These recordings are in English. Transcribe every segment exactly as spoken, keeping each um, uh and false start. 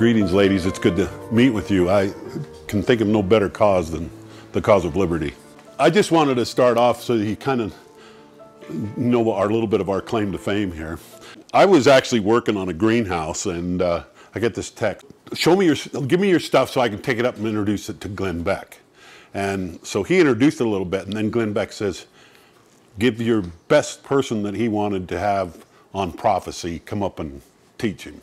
Greetings, ladies. It's good to meet with you. I can think of no better cause than the cause of liberty. I just wanted to start off so that you kind of know our little bit of our claim to fame here. I was actually working on a greenhouse, and uh, I get this text. Show me your, give me your stuff so I can take it up and introduce it to Glenn Beck. And so he introduced it a little bit, and then Glenn Beck says, give your best person that he wanted to have on prophecy, come up and teach him.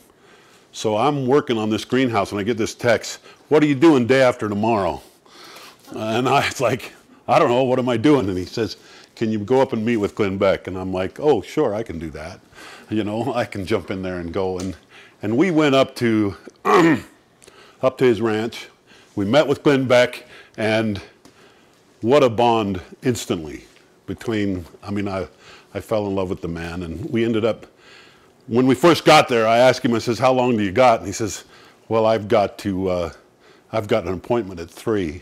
So I'm working on this greenhouse and I get this text, what are you doing day after tomorrow? And I was like, I don't know, what am I doing? And he says, can you go up and meet with Glenn Beck? And I'm like, oh, sure, I can do that. You know, I can jump in there and go. And, and we went up to, up to his ranch. We met with Glenn Beck, and what a bond instantly between, I mean, I, I fell in love with the man, and we ended up, when we first got there, I asked him, I says, how long do you got? And he says, well, I've got to, uh, I've got an appointment at three,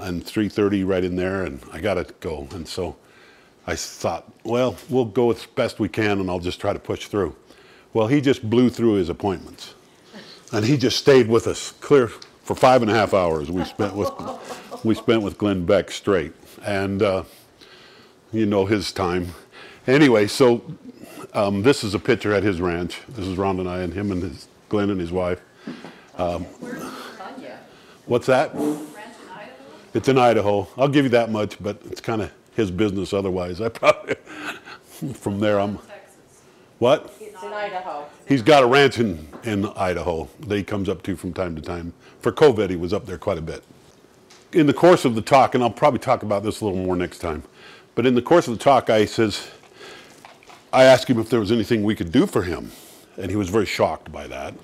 and three thirty right in there, and I got to go. And so I thought, well, we'll go as best we can, and I'll just try to push through. Well, he just blew through his appointments, and he just stayed with us clear for five and a half hours. We spent with, we spent with Glenn Beck straight, and uh, you know his time. Anyway, so um, this is a picture at his ranch. This is Ron and I, and him and his, Glenn and his wife. Um, what's that? It's in Idaho. I'll give you that much, but it's kind of his business otherwise. I probably from there I'm. What? It's in Idaho. He's got a ranch in in Idaho that he comes up to from time to time. For COVID, he was up there quite a bit. In the course of the talk, and I'll probably talk about this a little more next time, but in the course of the talk, I says. I asked him if there was anything we could do for him, and he was very shocked by that.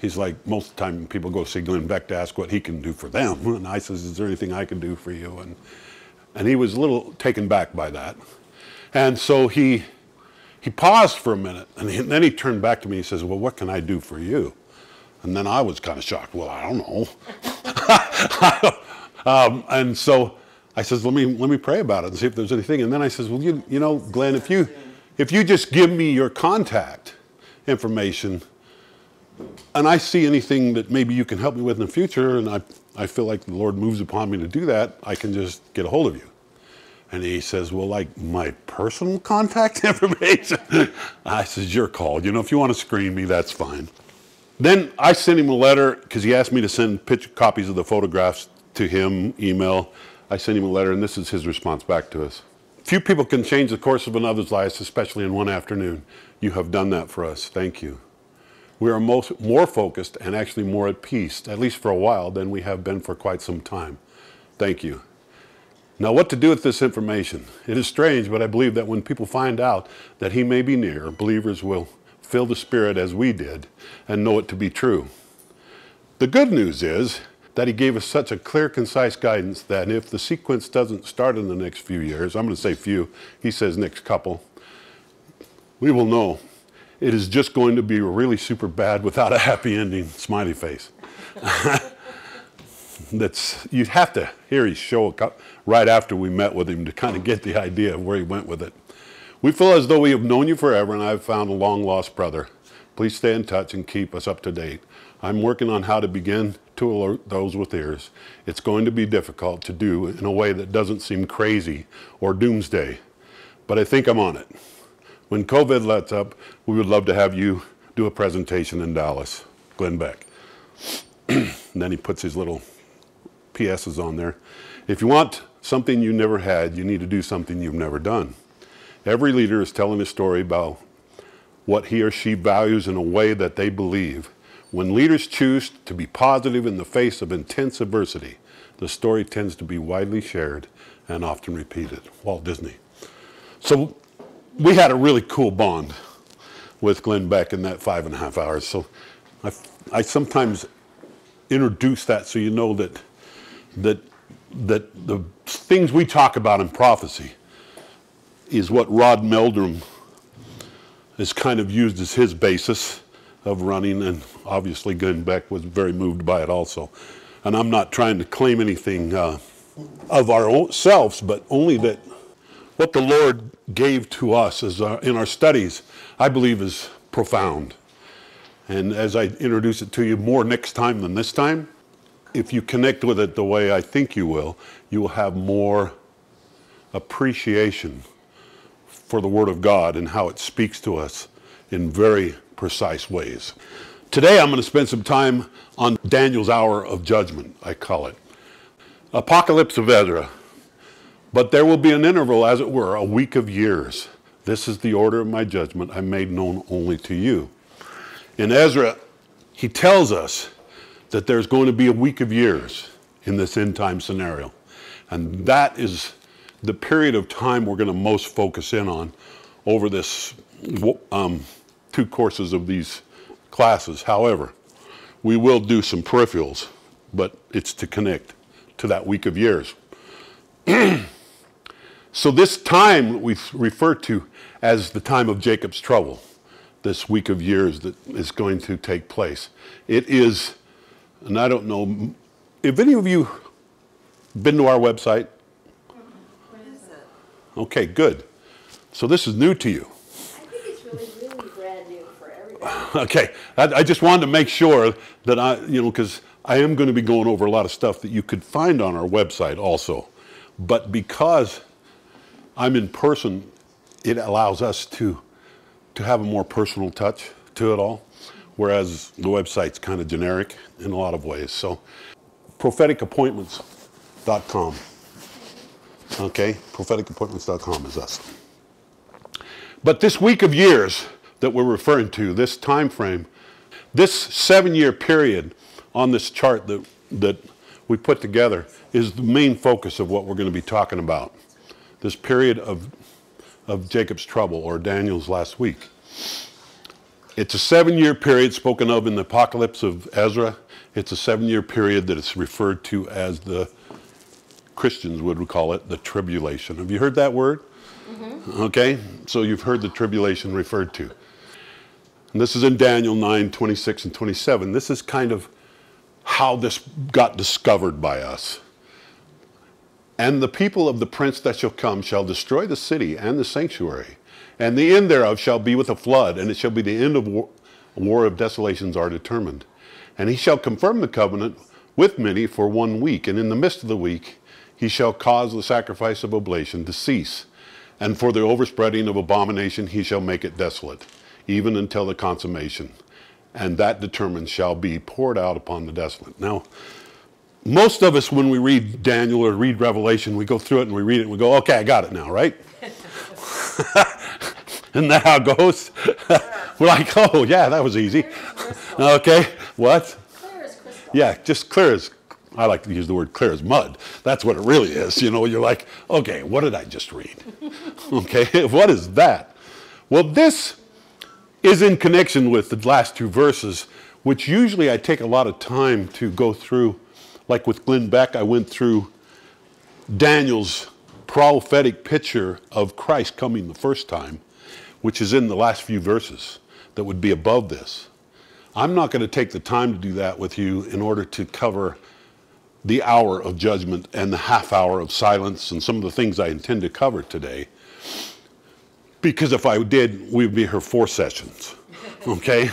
He's like, most of the time people go see Glenn Beck to ask what he can do for them, and I says, is there anything I can do for you? And, and he was a little taken back by that. And so he, he paused for a minute, and, he, and then he turned back to me and he says, well, what can I do for you? And then I was kind of shocked. Well, I don't know. um, and so I says, let me, let me pray about it and see if there's anything. And then I says, well, you, you know, Glenn, if you... If you just give me your contact information and I see anything that maybe you can help me with in the future, and I, I feel like the Lord moves upon me to do that, I can just get a hold of you. And he says, well, like my personal contact information? I says, you're called. You know, if you want to screen me, that's fine. Then I sent him a letter because he asked me to send picture copies of the photographs to him, email. I sent him a letter, and this is his response back to us. Few people can change the course of another's lives, especially in one afternoon. You have done that for us. Thank you. We are most, more focused and actually more at peace, at least for a while, than we have been for quite some time. Thank you. Now, what to do with this information? It is strange, but I believe that when people find out that he may be near, believers will feel the Spirit as we did and know it to be true. The good news is that he gave us such a clear, concise guidance that if the sequence doesn't start in the next few years, I'm going to say few, he says next couple, we will know it is just going to be really super bad without a happy ending, smiley face. That's, you'd have to hear his show right after we met with him to kind of get the idea of where he went with it. We feel as though we have known you forever, and I've found a long lost brother. Please stay in touch and keep us up to date. I'm working on how to begin to alert those with ears. It's going to be difficult to do in a way that doesn't seem crazy or doomsday, but I think I'm on it. When COVID lets up, we would love to have you do a presentation in Dallas. Glenn Beck. And then he puts his little P S's on there. If you want something you never had, you need to do something you've never done. Every leader is telling a story about what he or she values in a way that they believe. When leaders choose to be positive in the face of intense adversity, the story tends to be widely shared and often repeated. Walt Disney. So we had a really cool bond with Glenn Beck in that five and a half hours. So I, I sometimes introduce that so you know that, that, that the things we talk about in prophecy is what Rod Meldrum is kind of used as his basis of running, and obviously Glenn Beck was very moved by it also. And I'm not trying to claim anything uh, of our own selves, but only that what the Lord gave to us is, uh, in our studies, I believe is profound. And as I introduce it to you more next time than this time, if you connect with it the way I think you will, you will have more appreciation for the Word of God and how it speaks to us in very precise ways. Today I'm going to spend some time on Daniel's hour of judgment, I call it. Apocalypse of Ezra. But there will be an interval, as it were, a week of years. This is the order of my judgment I made known only to you. In Ezra, he tells us that there's going to be a week of years in this end time scenario. And that is the period of time we're going to most focus in on over this um, two courses of these classes. However, we will do some peripherals, but it's to connect to that week of years. So this time we refer to as the time of Jacob's trouble, this week of years that is going to take place. It is, and I don't know, if any of you been to our website? What is it? Okay, good. So this is new to you. Okay, I, I just wanted to make sure that I, you know, because I am going to be going over a lot of stuff that you could find on our website also. But because I'm in person, it allows us to, to have a more personal touch to it all, whereas the website's kind of generic in a lot of ways. So, prophetic appointments dot com. Okay, prophetic appointments dot com is us. But this week of years that we're referring to, this time frame, this seven-year period on this chart that, that we put together is the main focus of what we're going to be talking about, this period of, of Jacob's trouble, or Daniel's last week. It's a seven-year period spoken of in the Apocalypse of Ezra. It's a seven-year period that it's referred to as, the Christians would call it, the tribulation. Have you heard that word? Mm-hmm. Okay, so you've heard the tribulation referred to. And this is in Daniel nine, twenty-six and twenty-seven. This is kind of how this got discovered by us. And the people of the prince that shall come shall destroy the city and the sanctuary, and the end thereof shall be with a flood, and it shall be the end of war, war of desolations are determined. And he shall confirm the covenant with many for one week, and in the midst of the week he shall cause the sacrifice of oblation to cease, and for the overspreading of abomination he shall make it desolate, even until the consummation. And that determined shall be poured out upon the desolate. Now, most of us, when we read Daniel or read Revelation, we go through it and we read it and we go, okay, I got it now, right? Isn't that how it goes? We're like, oh, yeah, that was easy. Okay, what? Clear as crystal. Yeah, just clear as, I like to use the word clear as mud. That's what it really is. You know, you're like, okay, what did I just read? Okay, what is that? Well, this is in connection with the last two verses, which usually I take a lot of time to go through. Like with Glenn Beck, I went through Daniel's prophetic picture of Christ coming the first time, which is in the last few verses that would be above this. I'm not going to take the time to do that with you in order to cover the hour of judgment and the half hour of silence and some of the things I intend to cover today. Because if I did, we'd be here four sessions, okay?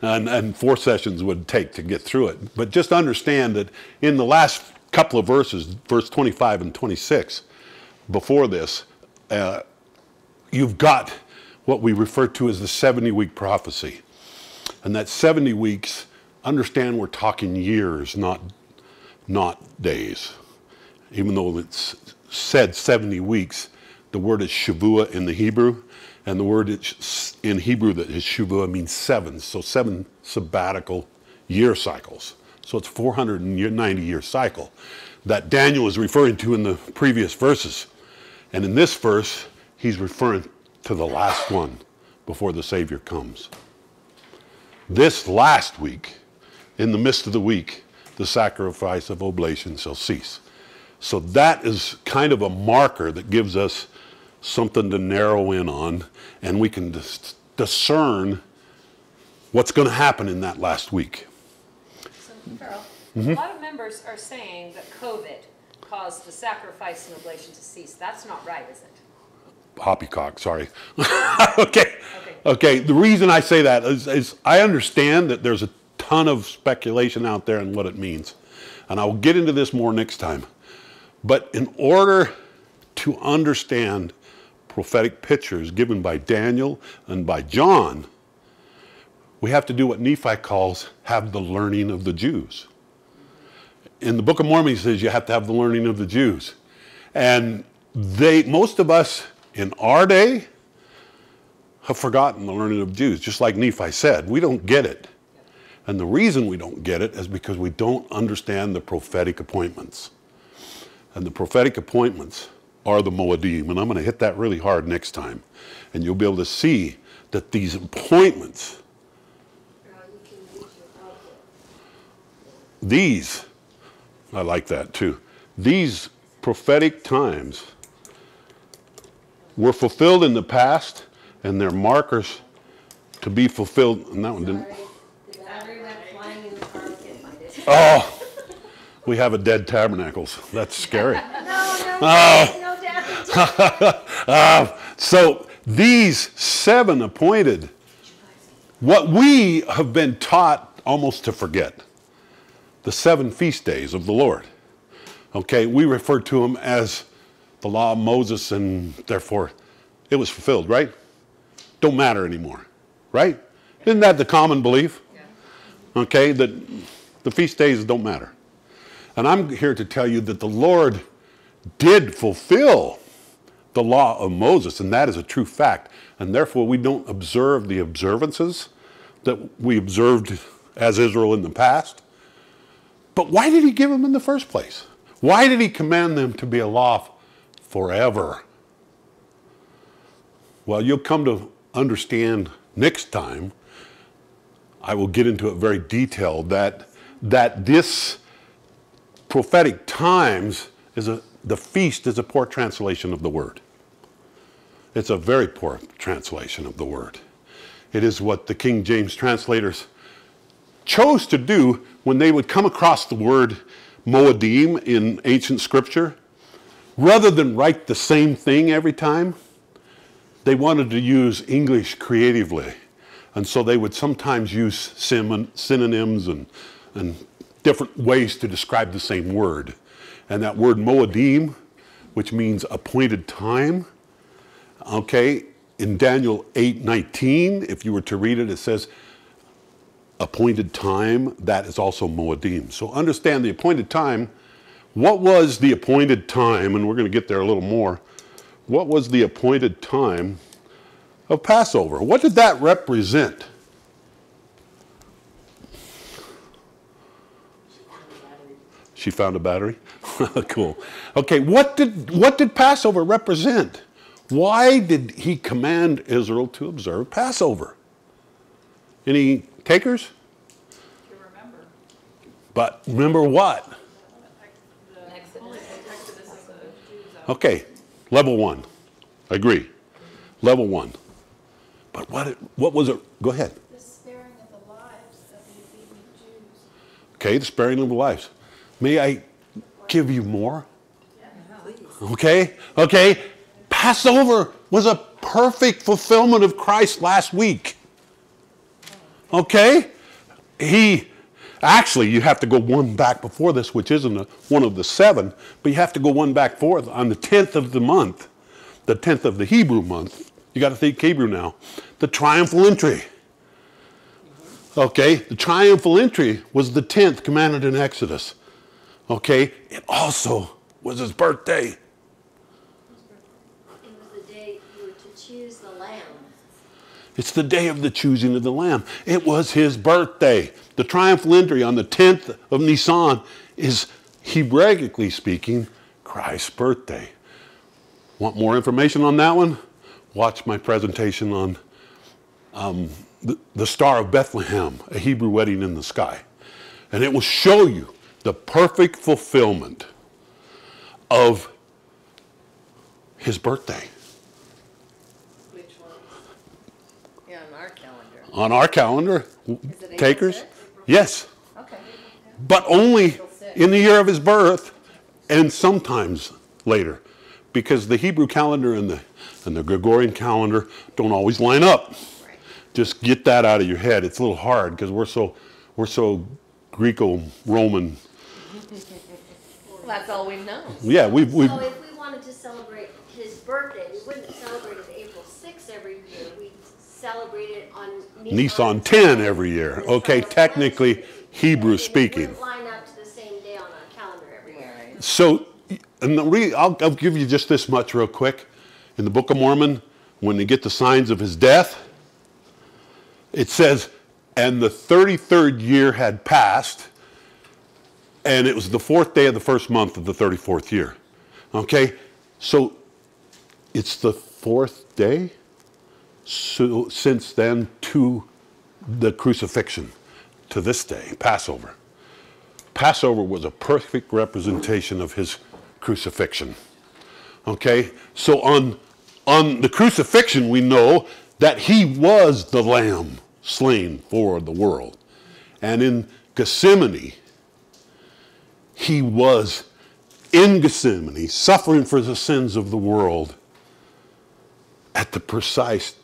And, and four sessions would take to get through it. But just understand that in the last couple of verses, verse twenty-five and twenty-six, before this, uh, you've got what we refer to as the seventy-week prophecy. And that seventy weeks, understand we're talking years, not, not days. Even though it's said seventy weeks, the word is Shavua in the Hebrew, and the word in Hebrew that is Shavua means seven, so seven sabbatical year cycles. So it's a four hundred ninety year cycle that Daniel is referring to in the previous verses. And in this verse, he's referring to the last one before the Savior comes. This last week, in the midst of the week, the sacrifice of oblation shall cease. So that is kind of a marker that gives us something to narrow in on, and we can dis discern what's going to happen in that last week. So, Carol, mm-hmm. a lot of members are saying that COVID caused the sacrifice and oblation to cease. That's not right, is it? Poppycock, sorry. Okay. Okay. Okay, the reason I say that is, is I understand that there's a ton of speculation out there and what it means. And I'll get into this more next time. But in order to understand prophetic pictures given by Daniel and by John, we have to do what Nephi calls have the learning of the Jews. In the Book of Mormon, he says you have to have the learning of the Jews. And they, most of us in our day, have forgotten the learning of Jews, just like Nephi said. We don't get it. And the reason we don't get it is because we don't understand the prophetic appointments. And the prophetic appointments are the Moadim. And I'm going to hit that really hard next time. And you'll be able to see that these appointments, these, I like that too, these prophetic times were fulfilled in the past, and they're markers to be fulfilled. And that one didn't. Oh, we have a dead tabernacles. That's scary. No, no, no, no uh, so these seven appointed, what we have been taught almost to forget, the seven feast days of the Lord. Okay, we refer to them as the law of Moses, and therefore it was fulfilled, right? Don't matter anymore, right? Isn't that the common belief? Okay, that the feast days don't matter. And I'm here to tell you that the Lord did fulfill the law of Moses, and that is a true fact. And therefore, we don't observe the observances that we observed as Israel in the past. But why did he give them in the first place? Why did he command them to be a law forever? Well, you'll come to understand next time. I will get into it very detailed that that this prophetic times is a, the feast is a poor translation of the word. It's a very poor translation of the word. It is what the King James translators chose to do when they would come across the word Moadim in ancient scripture. Rather than write the same thing every time, they wanted to use English creatively. And so they would sometimes use sim synonyms and, and different ways to describe the same word. And that word Moadim, which means appointed time, okay, in Daniel eight nineteen, if you were to read it, it says appointed time, that is also Moadim. So understand the appointed time. What was the appointed time? And we're going to get there a little more. What was the appointed time of Passover? What did that represent? She found a battery. Cool. Okay, what did what did Passover represent? Why did he command Israel to observe Passover? Any takers? To remember. But remember what? Okay, level one. I agree. Level one. But what, it, what was it? Go ahead. The sparing of the lives of the obedient Jews. Okay, the sparing of the lives. May I give you more? Yeah, please. Okay, okay. Passover was a perfect fulfillment of Christ last week. Okay? He, actually, you have to go one back before this, which isn't a, one of the seven, but you have to go one back forth on the tenth of the month, the tenth of the Hebrew month. You got to think Hebrew now. The triumphal entry. Okay, the triumphal entry was the tenth commanded in Exodus. Okay, it also was his birthday. It was the day you were to choose the lamb. It's the day of the choosing of the lamb. It was his birthday. The triumphal entry on the tenth of Nisan is, Hebraically speaking, Christ's birthday. Want more information on that one? Watch my presentation on um, the, the Star of Bethlehem, a Hebrew wedding in the sky. And it will show you the perfect fulfillment of his birthday. Which one? Yeah, on our calendar. On our calendar. Takers? Yes. Okay. But only in the year of his birth and sometimes later. Because the Hebrew calendar and the and the Gregorian calendar don't always line up. Right. Just get that out of your head. It's a little hard because we're so we're so Greco-Roman. Well, that's all we've known. Yeah, we've, we've. So if we wanted to celebrate his birthday, we wouldn't celebrate it April sixth every year. We'd celebrate it on Nisan, Nisan ten every year. Okay, technically Hebrew speaking. Line up to the same day on our calendar every year. Right? So, and the re I'll, I'll give you just this much real quick. In the Book of Mormon, when they get the signs of his death, it says, and the thirty-third year had passed, and it was the fourth day of the first month of the thirty-fourth year. Okay? So it's the fourth day so, since then to the crucifixion, to this day, Passover. Passover was a perfect representation of his crucifixion. Okay? So on, on the crucifixion, we know that he was the Lamb slain for the world. And in Gethsemane, he was in Gethsemane, suffering for the sins of the world at the precise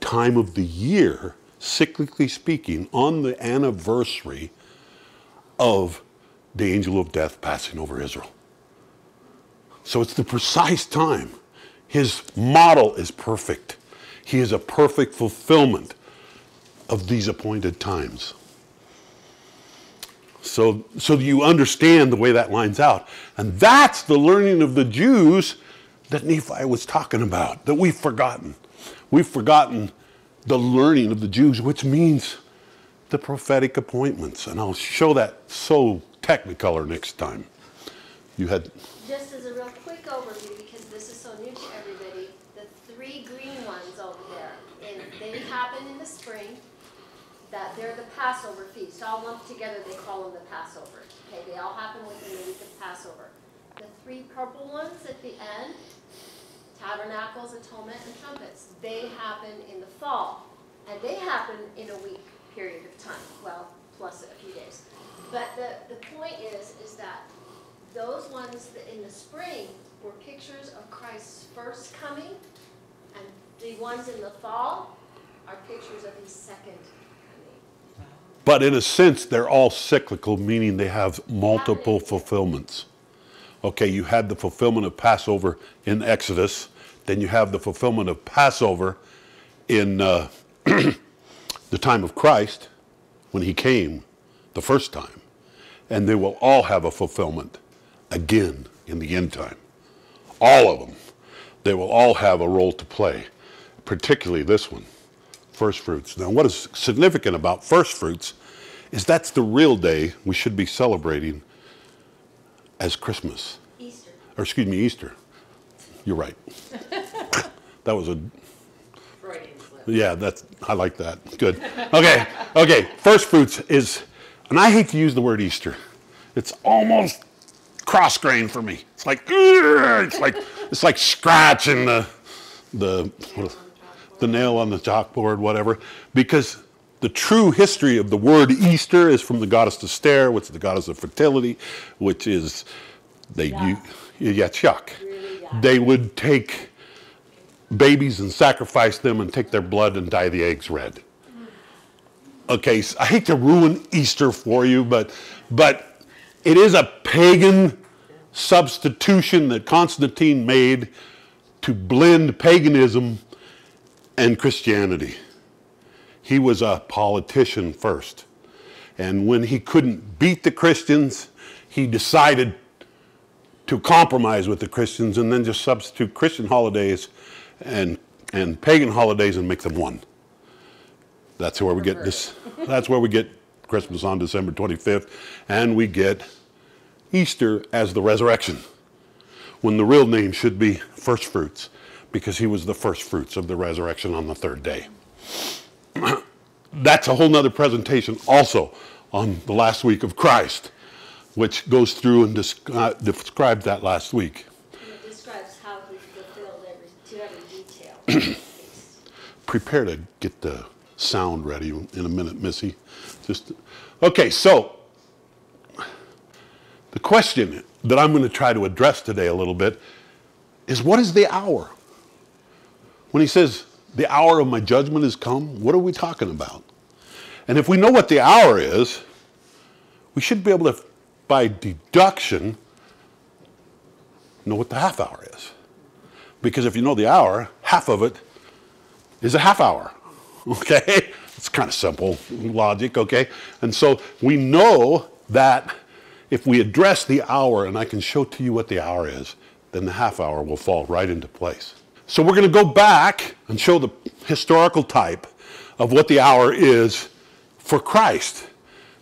time of the year, cyclically speaking, on the anniversary of the angel of death passing over Israel. So it's the precise time. His model is perfect. He is a perfect fulfillment of these appointed times. So, so you understand the way that lines out. And that's the learning of the Jews that Nephi was talking about, that we've forgotten. We've forgotten the learning of the Jews, which means the prophetic appointments. And I'll show that so technicolor next time. You had... Just as a real quick overview, because this is so new to everybody, the three green ones over there, and they happen in the spring. That they're the Passover feast. All lumped together, they call them the Passover. Okay, they all happen within the week of Passover. The three purple ones at the end, Tabernacles, Atonement, and Trumpets, they happen in the fall. And they happen in a week period of time. Well, plus a few days. But the, the point is, is that those ones in the spring were pictures of Christ's first coming, and the ones in the fall are pictures of his second coming. But in a sense, they're all cyclical, meaning they have multiple fulfillments. Okay, you had the fulfillment of Passover in Exodus. Then you have the fulfillment of Passover in uh, the time of Christ, when he came the first time. And they will all have a fulfillment again in the end time. All of them. They will all have a role to play, particularly this one. First fruits. Now, what is significant about first fruits is that's the real day we should be celebrating as Christmas. Easter. Or excuse me, Easter. You're right. That was a... Freudian slip. Yeah, that's, I like that. Good. Okay, okay. First fruits is, and I hate to use the word Easter. It's almost cross-grained for me. It's like, it's like, it's like scratching the, the, what, the nail on the chalkboard, whatever, because the true history of the word Easter is from the goddess Astarte, which is the goddess of fertility, which is they you, yeah, yuck. Really yuck. They would take babies and sacrifice them and take their blood and dye the eggs red. Okay, so I hate to ruin Easter for you, but but it is a pagan substitution that Constantine made to blend paganism and Christianity. He was a politician first. And when he couldn't beat the Christians, he decided to compromise with the Christians and then just substitute Christian holidays and, and pagan holidays and make them one. That's where we get this. That's where we get Christmas on December twenty-fifth, and we get Easter as the resurrection, when the real name should be first fruits, because he was the first fruits of the resurrection on the third day. That's a whole nother presentation also on the last week of Christ, which goes through and descri uh, describes that last week. It describes how he fulfilled every, to every detail. Prepare to get the sound ready in a minute, Missy. Just, okay, so the question that I'm going to try to address today a little bit is, what is the hour? When he says, The hour of my judgment has come. What are we talking about? And if we know what the hour is, we should be able to, by deduction, know what the half hour is. Because if you know the hour, half of it is a half hour. Okay? It's kind of simple logic, okay? And so we know that if we address the hour, and I can show to you what the hour is, then the half hour will fall right into place. So we're going to go back and show the historical type of what the hour is for Christ.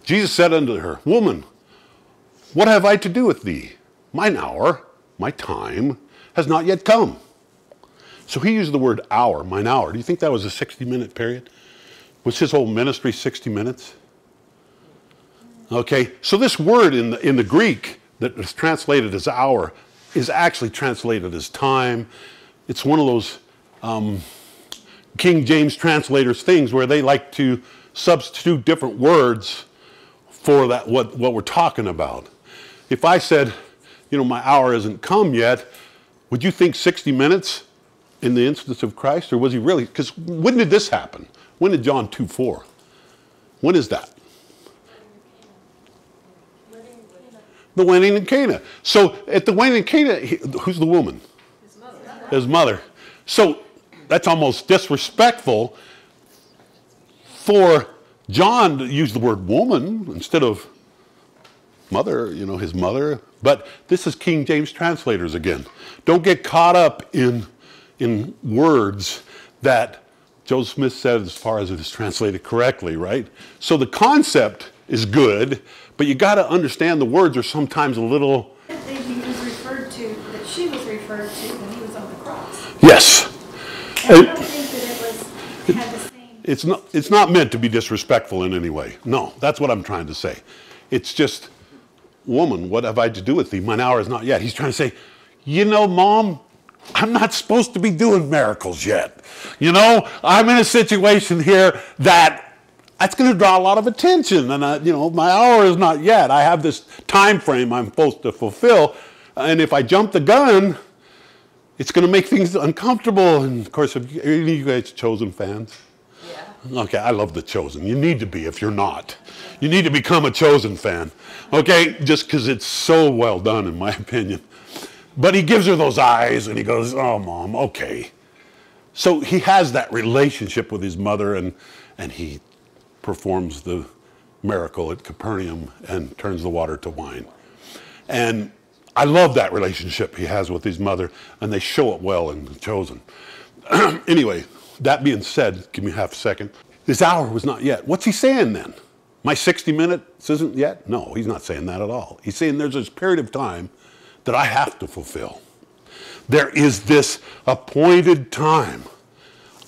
Jesus said unto her, Woman, what have I to do with thee? Mine hour, my time, has not yet come. So he used the word hour, mine hour. Do you think that was a sixty minute period? Was his whole ministry sixty minutes? Okay, so this word in the, in the Greek that is translated as hour is actually translated as time. It's one of those um, King James translators things where they like to substitute different words for that what, what we're talking about. If I said, you know, my hour hasn't come yet, would you think sixty minutes in the instance of Christ? Or was he really? Because when did this happen? When did John two four? When is that? The wedding in Cana. So at the wedding in Cana, who's the woman? His mother. His mother. So that's almost disrespectful for John to use the word woman instead of mother, you know, his mother. But this is King James translators again. Don't get caught up in, in words that Joseph Smith said as far as it is translated correctly, right? So the concept is good, but you got to understand the words are sometimes a little... I think he was referred to, that she was referred to when he was on the cross. Yes. And it, I don't think that it was, had the same... It's not, it's not meant to be disrespectful in any way. No, that's what I'm trying to say. It's just... Woman, what have I to do with thee? Mine hour is not yet. He's trying to say, you know, Mom, I'm not supposed to be doing miracles yet. You know, I'm in a situation here that that's going to draw a lot of attention. And, I, you know, my hour is not yet. I have this time frame I'm supposed to fulfill. And if I jump the gun, it's going to make things uncomfortable. And, of course, are any of you guys Chosen fans? Yeah. Okay, I love The Chosen. You need to be if you're not. You need to become a Chosen fan, okay? Just because it's so well done, in my opinion. But he gives her those eyes, and he goes, oh, Mom, okay. So he has that relationship with his mother, and, and he performs the miracle at Capernaum and turns the water to wine. And I love that relationship he has with his mother, and they show it well in The Chosen. Anyway, that being said, give me half a second. This hour was not yet. What's he saying then? My sixty minutes isn't yet? No, he's not saying that at all. He's saying there's this period of time that I have to fulfill. There is this appointed time.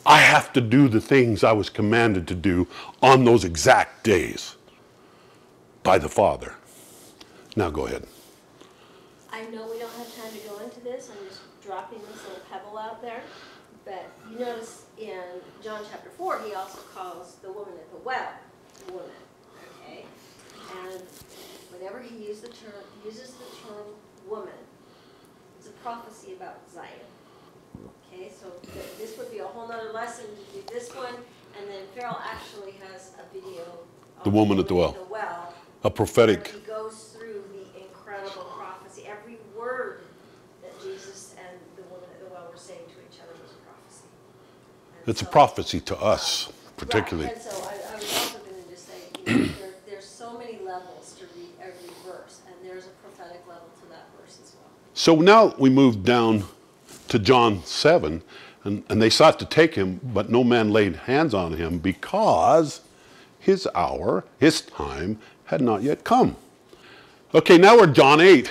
I have to do the things I was commanded to do on those exact days by the Father. Now go ahead. I know we don't have time to go into this. I'm just dropping this little pebble out there. But you notice in John chapter four, he also calls the woman at the well, the woman. And whenever he uses the term, uses the term woman, it's a prophecy about Zion. Okay, so th this would be a whole other lesson to do this one. And then Farrell actually has a video of the woman at the well. The well. A prophetic. He goes through the incredible prophecy. Every word that Jesus and the woman at the well were saying to each other was a prophecy. And it's so, a prophecy to us, particularly. Right. And so I, I was also going to just say, you know, there, there's so many levels to read every verse, and there's a prophetic level to that verse as well. So now we move down to John seven, and, and they sought to take him, but no man laid hands on him because his hour, his time, had not yet come. Okay, now we're John eight.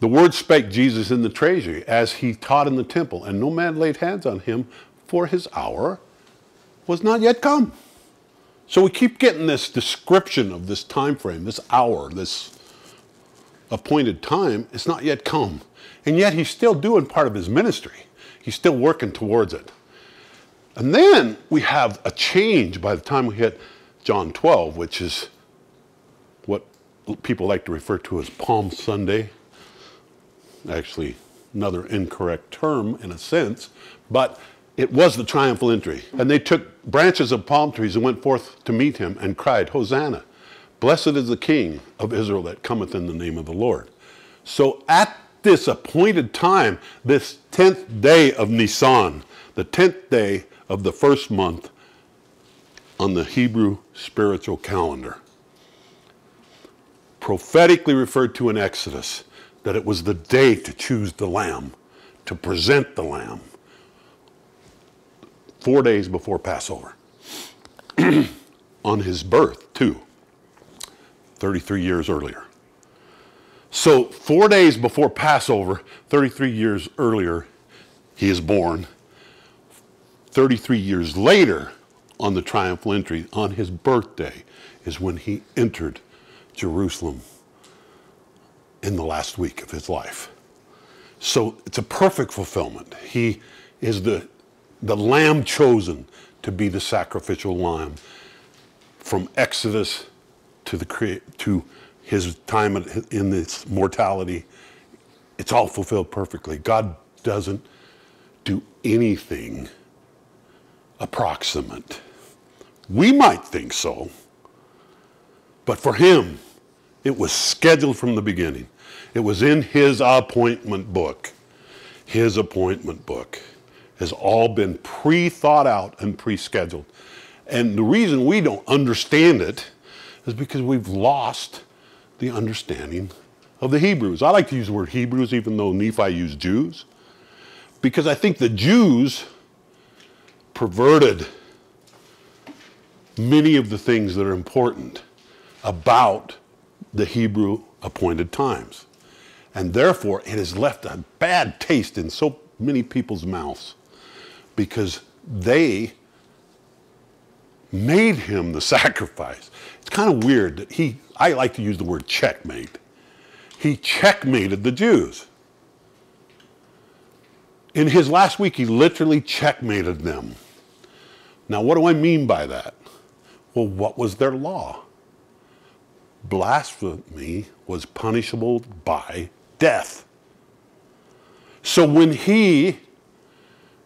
The word spake Jesus in the treasury, as he taught in the temple, and no man laid hands on him, for his hour was not yet come. So we keep getting this description of this time frame, this hour, this appointed time. It's not yet come. And yet he's still doing part of his ministry. He's still working towards it. And then we have a change by the time we hit John twelve, which is what people like to refer to as Palm Sunday. Actually, another incorrect term in a sense. But It was the triumphal entry. And they took branches of palm trees and went forth to meet him and cried, Hosanna, blessed is the King of Israel that cometh in the name of the Lord. So at this appointed time, this tenth day of Nisan, the tenth day of the first month on the Hebrew spiritual calendar, prophetically referred to in Exodus, that it was the day to choose the lamb, to present the lamb, four days before Passover. On his birth, too, thirty-three years earlier. So four days before Passover, thirty-three years earlier, he is born. thirty-three years later, on the triumphal entry, on his birthday, is when he entered Jerusalem in the last week of his life. So it's a perfect fulfillment. He is the, the lamb chosen to be the sacrificial lamb from Exodus to, the, to his time in his mortality. It's all fulfilled perfectly. God doesn't do anything approximate. We might think so, but for him, it was scheduled from the beginning. It was in his appointment book. His appointment book has all been pre-thought out and pre-scheduled. And the reason we don't understand it is because we've lost the understanding of the Hebrews. I like to use the word Hebrews, even though Nephi used Jews, because I think the Jews perverted many of the things that are important about the Hebrew appointed times. And therefore, it has left a bad taste in so many people's mouths because they made him the sacrifice. It's kind of weird that he, I like to use the word checkmate. He checkmated the Jews. In his last week, he literally checkmated them. Now, what do I mean by that? Well, what was their law? Blasphemy was punishable by death. So when he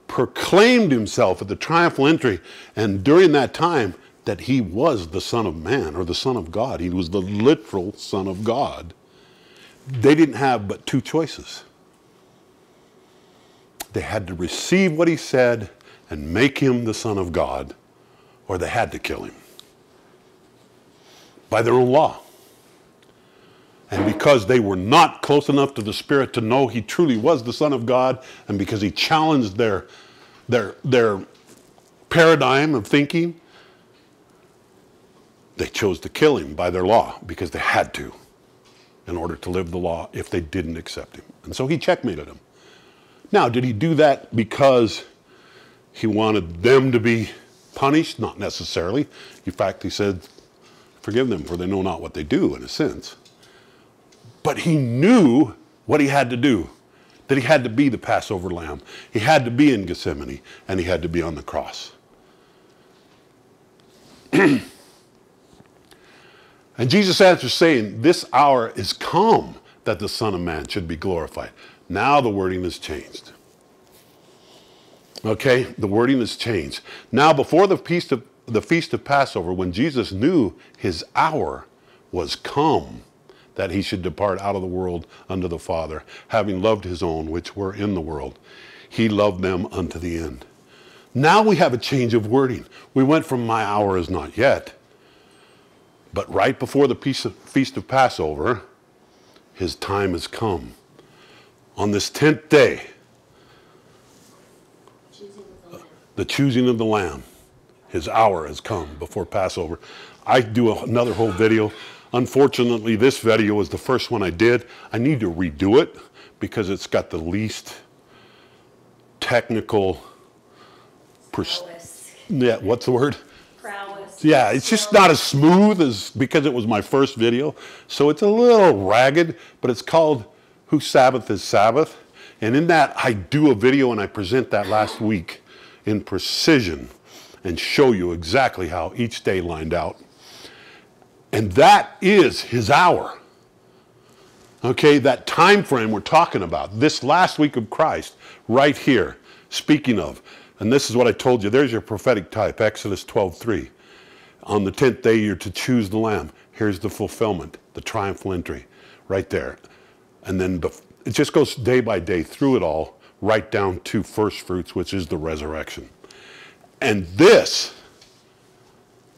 proclaimed himself at the triumphal entry, and during that time that he was the Son of Man or the Son of God, he was the literal Son of God, they didn't have but two choices. They had to receive what he said and make him the Son of God, or they had to kill him by their own law. And because they were not close enough to the Spirit to know he truly was the Son of God, and because he challenged their, their, their paradigm of thinking, they chose to kill him by their law because they had to in order to live the law if they didn't accept him. And so he checkmated him. Now, did he do that because he wanted them to be punished? Not necessarily. In fact, he said, forgive them, for they know not what they do, in a sense. But he knew what he had to do, that he had to be the Passover lamb. He had to be in Gethsemane, and he had to be on the cross. And Jesus answered, saying, this hour is come that the Son of Man should be glorified. Now the wording has changed. Okay, the wording has changed. Now before the feast of, the feast of Passover, when Jesus knew his hour was come, that he should depart out of the world unto the Father, having loved his own which were in the world, he loved them unto the end. Now we have a change of wording. We went from my hour is not yet, but right before the feast of Passover, his time has come. On this tenth day, choosing the, the choosing of the lamb, his hour has come before Passover. I do another whole video. Unfortunately, this video was the first one I did. I need to redo it because it's got the least technical prowess. Yeah, what's the word? Prowess. Yeah, it's just not as smooth as because it was my first video. So it's a little ragged, but it's called Whose Sabbath is Sabbath? And in that, I do a video and I present that last week in precision and show you exactly how each day lined out. And that is his hour. Okay, that time frame we're talking about, this last week of Christ, right here, speaking of And this is what I told you. There's your prophetic type, Exodus twelve three. On the tenth day you're to choose the lamb. Here's the fulfillment, the triumphal entry, right there. And then it just goes day by day through it all, right down to first fruits, which is the resurrection. And this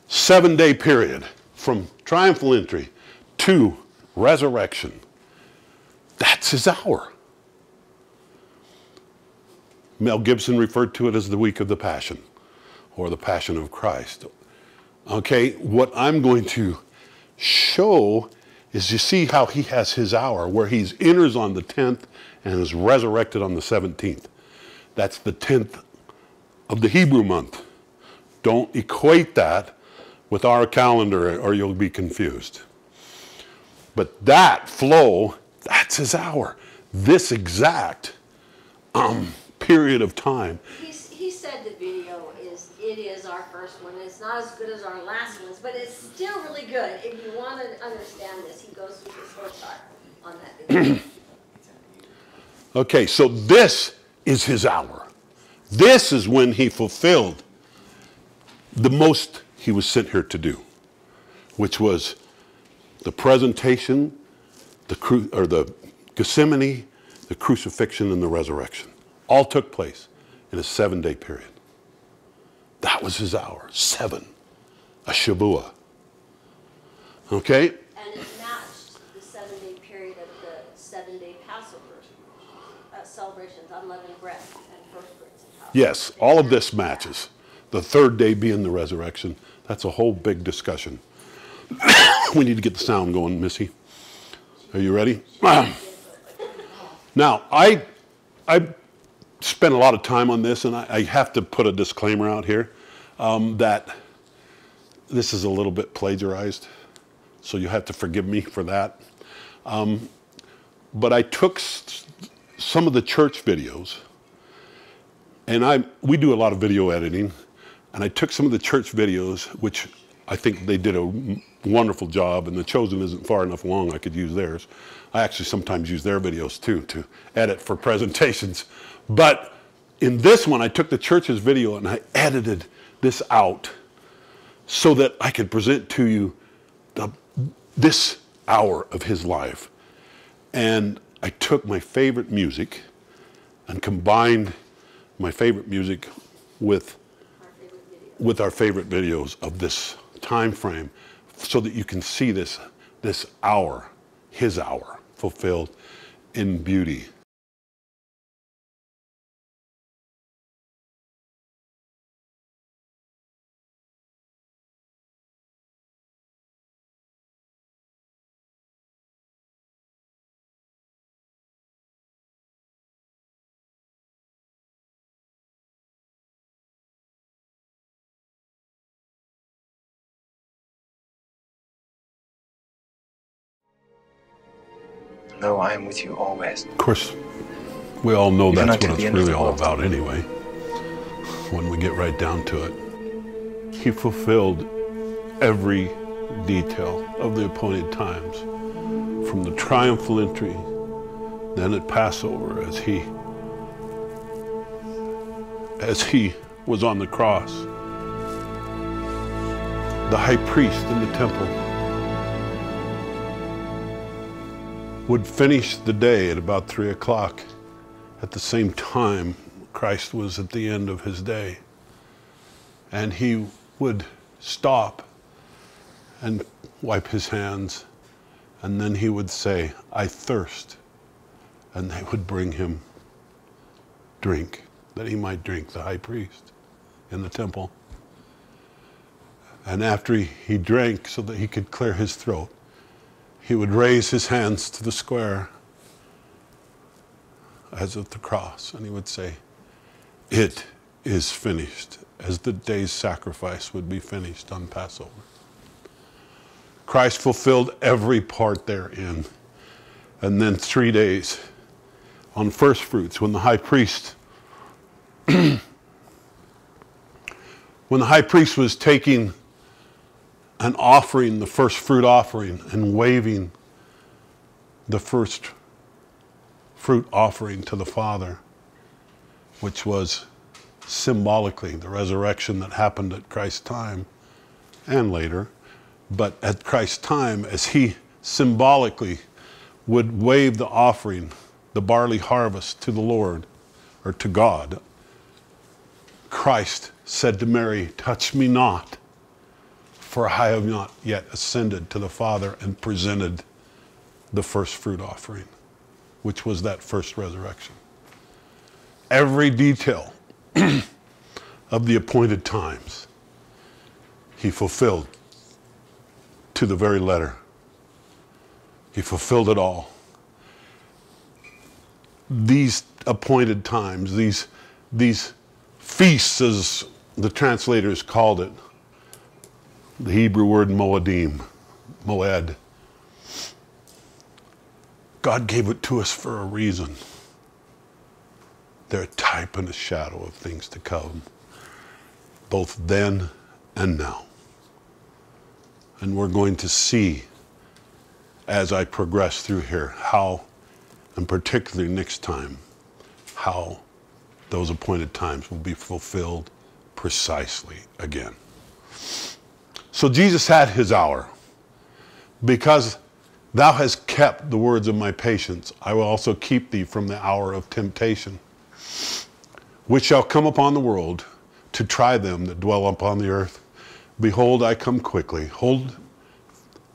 seven-day period from triumphal entry to resurrection, that's his hour. Mel Gibson referred to it as the week of the Passion, or the Passion of Christ. Okay, what I'm going to show is, you see how he has his hour where he enters on the tenth and is resurrected on the seventeenth. That's the tenth of the Hebrew month. Don't equate that with our calendar or you'll be confused. But that flow, that's his hour. This exact um, period of time. He's, he said the video is, it is our first one. It's not as good as our last ones, but it's still really good. If you want to understand this, he goes through this whole chart on that video. Okay, so this is his hour. This is when he fulfilled the most he was sent here to do, which was the presentation, the cru or the Gethsemane, the crucifixion, and the resurrection. All took place in a seven-day period. That was his hour, seven, a Shavua. Okay? And it matched the seven-day period of the seven-day Passover uh, celebrations, unleavened bread and first fruits. Yes, all of this matches. The third day being the resurrection. That's a whole big discussion. We need to get the sound going, Missy. Are you ready? Now, I, I spent a lot of time on this, and I, I have to put a disclaimer out here um, that this is a little bit plagiarized, so you have to forgive me for that. Um, but I took s some of the church videos, and I we do a lot of video editing, and I took some of the church videos, which I think they did a wonderful job, and The Chosen isn't far enough along. I could use theirs. I actually sometimes use their videos too to edit for presentations. But in this one, I took the church's video and I edited this out so that I could present to you the, this hour of his life. And I took my favorite music and combined my favorite music with our favorite, with our favorite videos of this time frame, so that you can see this, this hour, his hour, fulfilled in beauty. Though I am with you always. Of course, we all know even that's what it's really all about anyway, when we get right down to it. He fulfilled every detail of the appointed times, from the triumphal entry, then at Passover, as he, as he was on the cross, the high priest in the temple would finish the day at about three o'clock. At the same time, Christ was at the end of his day. And he would stop and wipe his hands. And then he would say, I thirst. And they would bring him drink, that he might drink, the high priest in the temple. And after he drank so that he could clear his throat, he would raise his hands to the square as at the cross, and he would say, it is finished, as the day's sacrifice would be finished on Passover. Christ fulfilled every part therein. And then three days on first fruits, when the high priest when the high priest was taking and offering the first fruit offering and waving the first fruit offering to the Father, which was symbolically, the resurrection that happened at Christ's time and later, but at Christ's time, as he symbolically would wave the offering, the barley harvest, to the Lord or to God, Christ said to Mary, "Touch me not, for I have not yet ascended to the Father," and presented the first fruit offering, which was that first resurrection. Every detail of the appointed times, he fulfilled to the very letter. He fulfilled it all. These appointed times, these, these feasts, as the translators called it, the Hebrew word Moadim, Moed, God gave it to us for a reason. They're a type and a shadow of things to come, both then and now. And we're going to see, as I progress through here, how, and particularly next time, how those appointed times will be fulfilled precisely again. So Jesus had his hour. Because thou hast kept the words of my patience, I will also keep thee from the hour of temptation, which shall come upon the world to try them that dwell upon the earth. Behold, I come quickly. Hold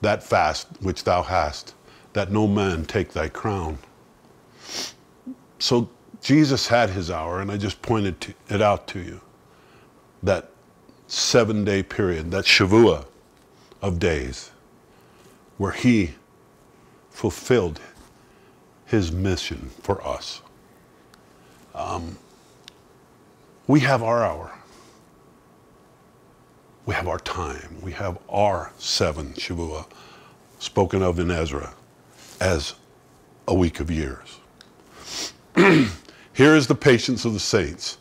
that fast which thou hast, that no man take thy crown. So Jesus had his hour, and I just pointed to, it out to you. That seven-day period, that Shavua of days, where he fulfilled his mission for us. Um, we have our hour. We have our time. We have our seven Shavua, spoken of in Ezra as a week of years. Here is the patience of the saints.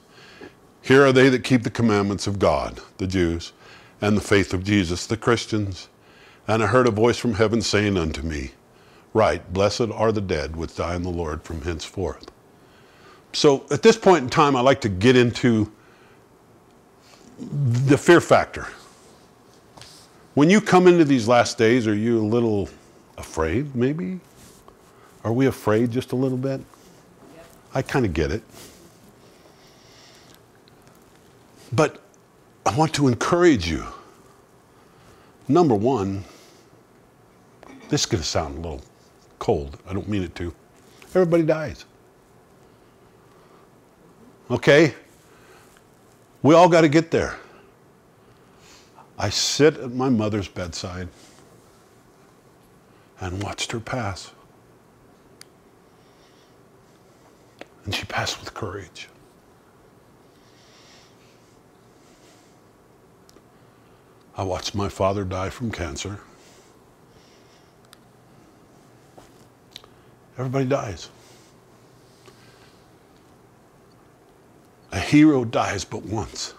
Here are they that keep the commandments of God, the Jews, and the faith of Jesus, the Christians. And I heard a voice from heaven saying unto me, "Write, blessed are the dead which die in the Lord from henceforth." So at this point in time, I like to get into the fear factor. When you come into these last days, are you a little afraid, maybe? Are we afraid just a little bit? Yep. I kind of get it. But I want to encourage you. Number one, this is going to sound a little cold. I don't mean it to. Everybody dies. Okay? We all got to get there. I sit at my mother's bedside and watched her pass. And she passed with courage. I watched my father die from cancer. Everybody dies. A hero dies but once.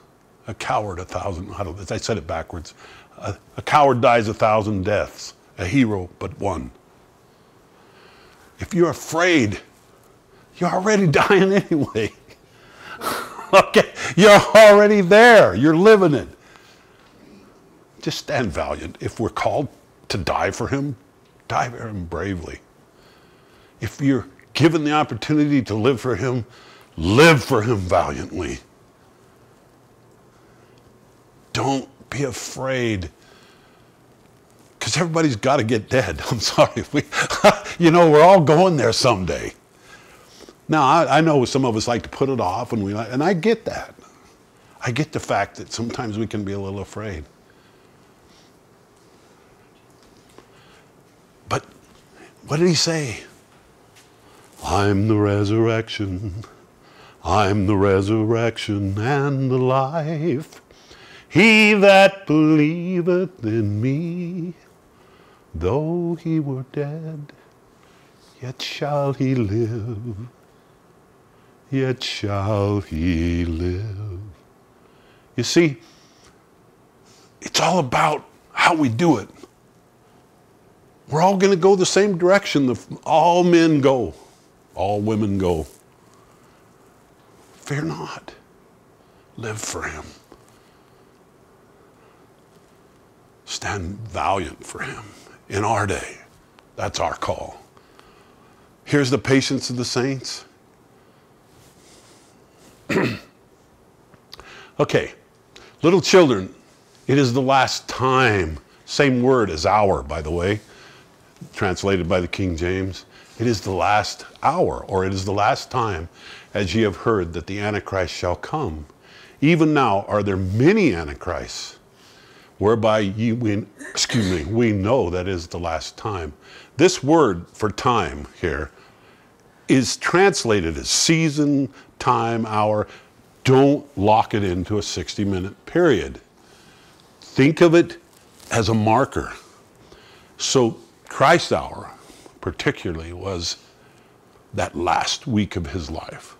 A coward a thousand. I, don't, I said it backwards. A, a coward dies a thousand deaths. A hero but one. If you're afraid, you're already dying anyway. Okay, you're already there. You're living it. Just stand valiant. If we're called to die for him, die for him bravely. If you're given the opportunity to live for him, live for him valiantly. Don't be afraid, because everybody's got to get dead. I'm sorry. We, you know, we're all going there someday. Now, I, I know some of us like to put it off, and, we, and I get that. I get the fact that sometimes we can be a little afraid. But what did he say? I'm the resurrection. I'm the resurrection and the life. He that believeth in me, though he were dead, yet shall he live. Yet shall he live. You see, it's all about how we do it. We're all going to go the same direction. The, all men go. All women go. Fear not. Live for him. Stand valiant for him in our day. That's our call. Here's the patience of the saints. Okay. Little children, it is the last time. Same word as hour, by the way, translated by the King James. It is the last hour, or it is the last time, as ye have heard, that the Antichrist shall come. Even now are there many Antichrists, whereby ye we, excuse me, we know that is the last time. This word for time here is translated as season, time, hour. Don't lock it into a sixty minute period. Think of it as a marker. So Christ's hour particularly was that last week of his life.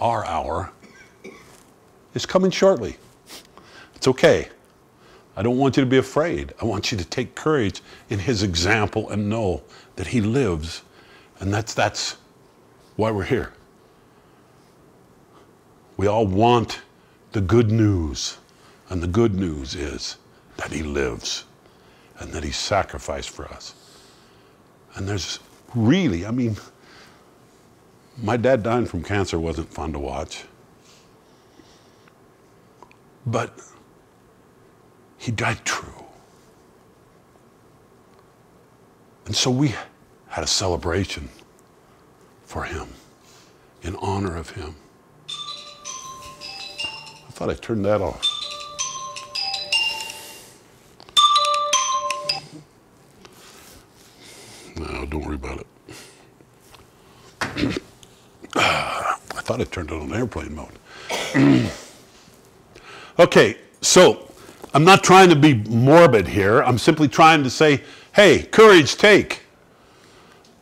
Our hour is coming shortly. It's okay. I don't want you to be afraid. I want you to take courage in his example and know that he lives. And that's, that's why we're here. We all want the good news. And the good news is that he lives and that he sacrificed for us. And there's really, I mean, my dad dying from cancer wasn't fun to watch. But he died true. And so we had a celebration for him, in honor of him. I thought I turned that off. No, don't worry about it. I thought I turned it on airplane mode. Okay, so I'm not trying to be morbid here. I'm simply trying to say, hey, courage take.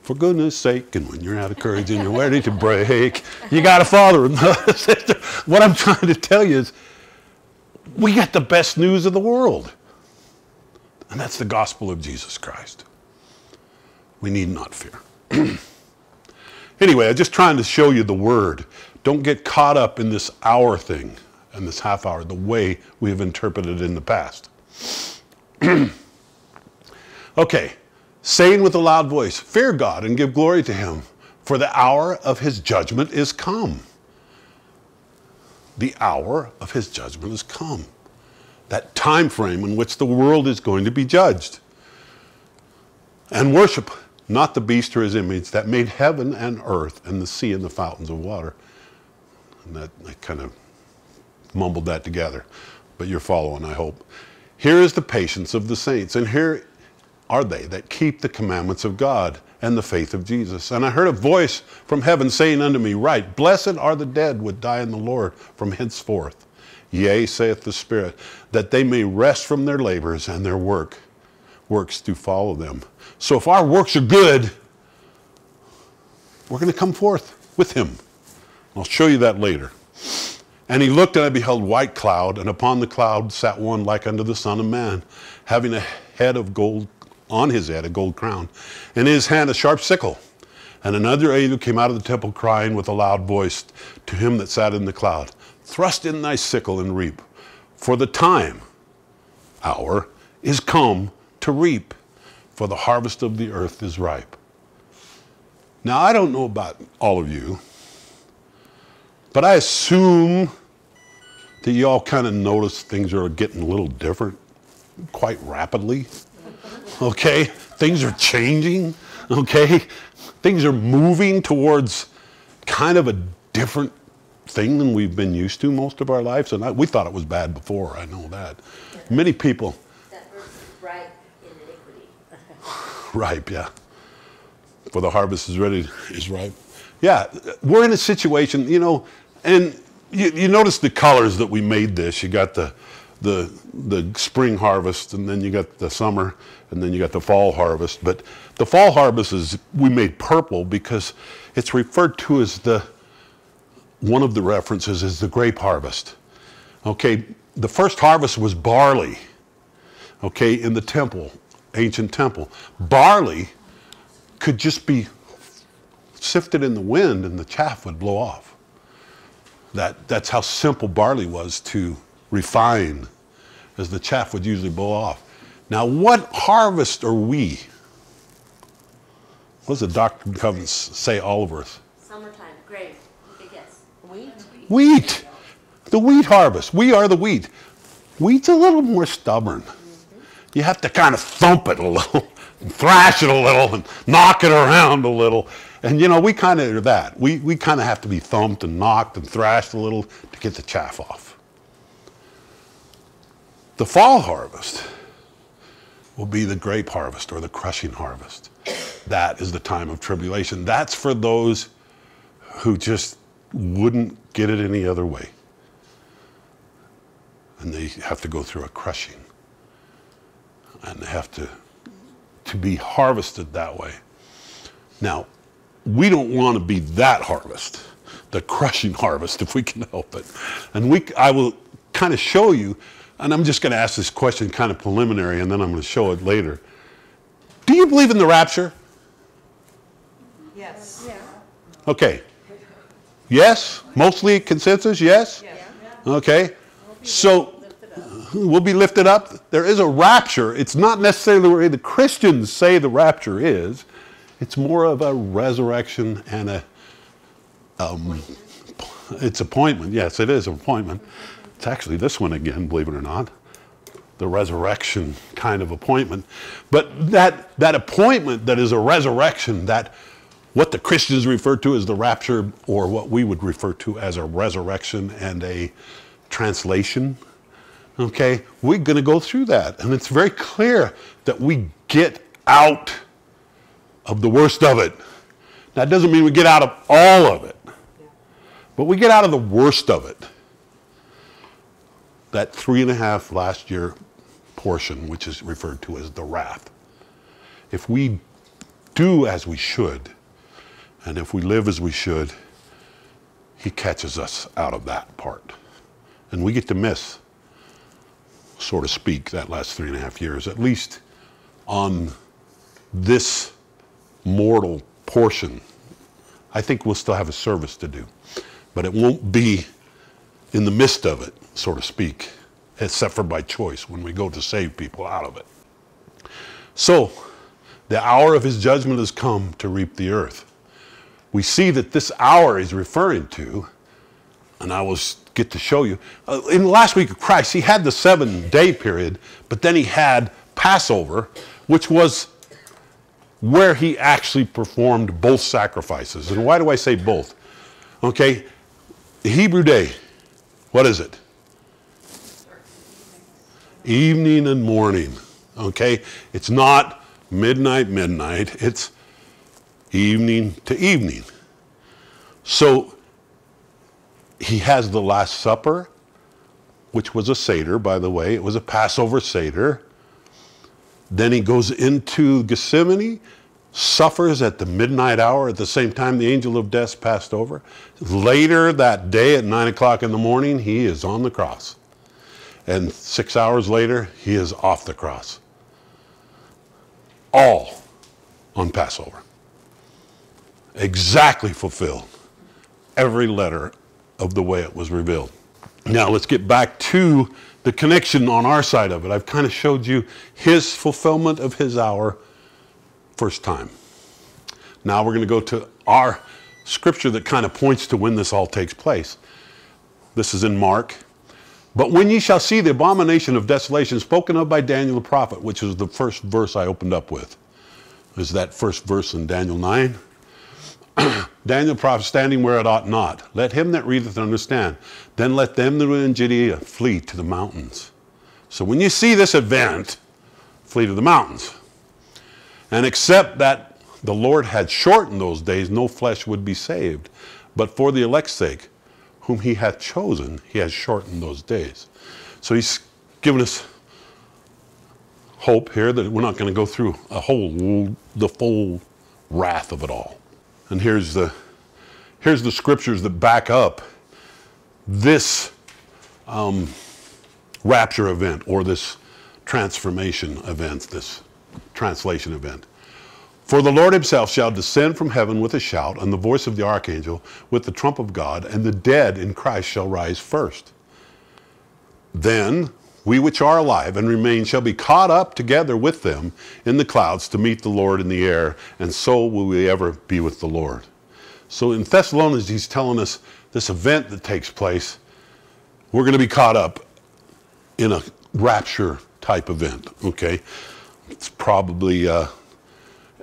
For goodness sake, and when you're out of courage and you're ready to break, you got a father and a sister. What I'm trying to tell you is we got the best news of the world. And that's the gospel of Jesus Christ. We need not fear. Anyway, I'm just trying to show you the word. Don't get caught up in this hour thing and this half hour, the way we have interpreted it in the past. Okay, saying with a loud voice, fear God and give glory to him, for the hour of his judgment is come. The hour of his judgment is come. That time frame in which the world is going to be judged. And worship not the beast or his image that made heaven and earth and the sea and the fountains of water. And that I kind of mumbled that together, but you're following, I hope. Here is the patience of the saints, and here are they that keep the commandments of God and the faith of Jesus. And I heard a voice from heaven saying unto me, write, blessed are the dead which die in the Lord from henceforth. Yea, saith the Spirit, that they may rest from their labors, and their work works do follow them. So if our works are good, we're going to come forth with him. I'll show you that later. And he looked, and I beheld white cloud, and upon the cloud sat one like unto the Son of Man, having a head of gold, on his head a gold crown, and in his hand a sharp sickle. And another angel came out of the temple, crying with a loud voice to him that sat in the cloud, thrust in thy sickle and reap, for the time, hour, is come to reap, for the harvest of the earth is ripe. Now, I don't know about all of you, but I assume that you all kind of notice things are getting a little different quite rapidly, okay? Things are changing, okay? Things are moving towards kind of a different thing than we've been used to most of our lives, and I, we thought it was bad before, I know that. Many people... That verse is ripe in iniquity. Ripe, yeah. For the harvest is ready, is ripe. Yeah, we're in a situation, you know, and you, you notice the colors that we made this. You got the, the, the spring harvest, and then you got the summer, and then you got the fall harvest. But the fall harvest is, we made purple because it's referred to as the, one of the references is the grape harvest. Okay, the first harvest was barley, okay, in the temple, ancient temple. Barley could just be sifted in the wind and the chaff would blow off. That, that's how simple barley was to refine, as the chaff would usually blow off. Now, what harvest are we? What does the Doctrine and Covenants say all of earth? Summertime, grain. You could guess. Wheat? Wheat. The wheat harvest. We are the wheat. Wheat's a little more stubborn. Mm-hmm. You have to kind of thump it a little, and thrash it a little, and knock it around a little. And, you know, we kind of are that. We, we kind of have to be thumped and knocked and thrashed a little to get the chaff off. The fall harvest will be the grape harvest or the crushing harvest. That is the time of tribulation. That's for those who just wouldn't get it any other way. And they have to go through a crushing. And they have to, to be harvested that way. Now, we don't want to be that harvest, the crushing harvest, if we can help it. And we, I will kind of show you, and I'm just going to ask this question kind of preliminary, and then I'm going to show it later. Do you believe in the rapture? Yes. Yeah. Okay. Yes? Mostly consensus, yes? Yeah. Okay. So we'll be lifted up. There is a rapture. It's not necessarily where the Christians say the rapture is. It's more of a resurrection and a, um, it's appointment. Yes, it is an appointment. It's actually this one again, believe it or not, the resurrection kind of appointment. But that, that appointment that is a resurrection, that what the Christians refer to as the rapture, or what we would refer to as a resurrection and a translation, okay, we're going to go through that. And it's very clear that we get out of the worst of it. That doesn't mean we get out of all of it, but we get out of the worst of it. That three and a half last year portion, which is referred to as the wrath. If we do as we should, and if we live as we should, he catches us out of that part. And we get to miss, so to speak, that last three and a half years, at least on this mortal portion. I think we'll still have a service to do, but it won't be in the midst of it, so to speak, except for by choice when we go to save people out of it. So the hour of his judgment has come to reap the earth. We see that this hour is referring to, and I will get to show you, uh, in the last week of Christ, he had the seven day period, but then he had Passover, which was where he actually performed both sacrifices. And why do I say both? Okay, the Hebrew day, what is it? Evening and morning, okay? It's not midnight, midnight, it's evening to evening. So he has the Last Supper, which was a Seder, by the way, it was a Passover Seder. Then he goes into Gethsemane, suffers at the midnight hour. At the same time, the angel of death passed over. Later that day at nine o'clock in the morning, he is on the cross. And six hours later, he is off the cross. All on Passover. Exactly fulfilled. Every letter of the way it was revealed. Now let's get back to the connection on our side of it. I've kind of showed you his fulfillment of his hour first time. Now we're going to go to our scripture that kind of points to when this all takes place. This is in Mark. But when ye shall see the abomination of desolation spoken of by Daniel the prophet, which is the first verse I opened up with, is that first verse in Daniel nine. Daniel the prophet standing where it ought not. Let him that readeth understand. Then let them that are in Judea flee to the mountains. So when you see this event, flee to the mountains. And except that the Lord had shortened those days, no flesh would be saved. But for the elect's sake, whom he hath chosen, he has shortened those days. So he's given us hope here that we're not going to go through a whole, the full wrath of it all. And here's the, here's the scriptures that back up this um, rapture event or this transformation event, this translation event. For the Lord himself shall descend from heaven with a shout, and the voice of the archangel, with the trump of God, and the dead in Christ shall rise first. Then we which are alive and remain shall be caught up together with them in the clouds to meet the Lord in the air, and so will we ever be with the Lord. So in Thessalonians, he's telling us this event that takes place, we're going to be caught up in a rapture type event, okay? It's probably... Uh,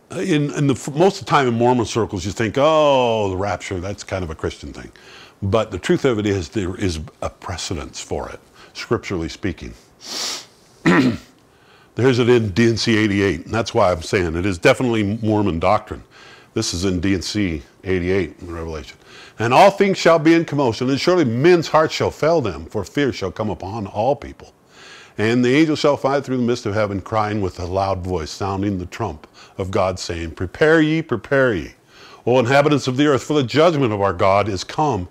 In, in the, most of the time in Mormon circles, you think, oh, the rapture, that's kind of a Christian thing. But the truth of it is there is a precedence for it, scripturally speaking. There's it in D and C eighty-eight, and that's why I'm saying it is definitely Mormon doctrine. This is in D and C eighty-eight in Revelation. And all things shall be in commotion, and surely men's hearts shall fail them, for fear shall come upon all people. And the angel shall fly through the midst of heaven, crying with a loud voice, sounding the trump of God, saying, Prepare ye, prepare ye, O inhabitants of the earth, for the judgment of our God is come.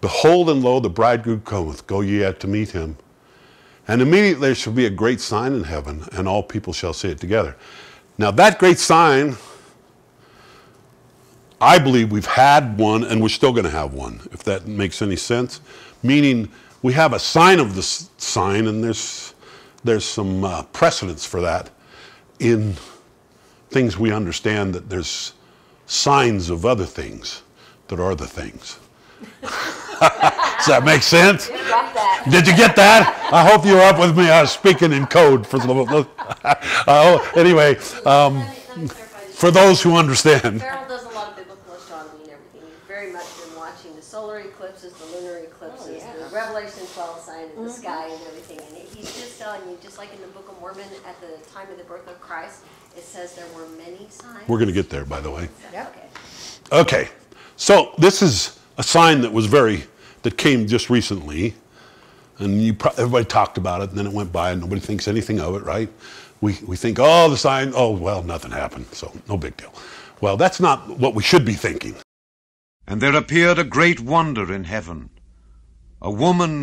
Behold, and lo, the bridegroom cometh, go ye out to meet him. And immediately there shall be a great sign in heaven, and all people shall see it together. Now that great sign, I believe we've had one, and we're still going to have one, if that makes any sense. Meaning, we have a sign of this sign, and there's There's some uh, precedence for that in things we understand, that there's signs of other things that are the things. Does that make sense? You got that. Did you get that? I hope you were up with me. I was speaking in code for the, uh, anyway, um, for those who understand. Farrell does a lot of biblical astronomy and everything. You've very much been watching the solar eclipses, the lunar eclipses, oh, yeah. the Revelation twelve sign in the mm-hmm. sky and everything. And he's just telling you, just like in the Book of Mormon, at the time of the birth of Christ, it says there were many signs. We're going to get there, by the way. Yep. Okay. Okay. So this is a sign that was very, that came just recently, and you pro everybody talked about it, and then it went by, and nobody thinks anything of it, right? We, we think, oh, the sign, oh, well, nothing happened, so no big deal. Well, that's not what we should be thinking. And there appeared a great wonder in heaven, a woman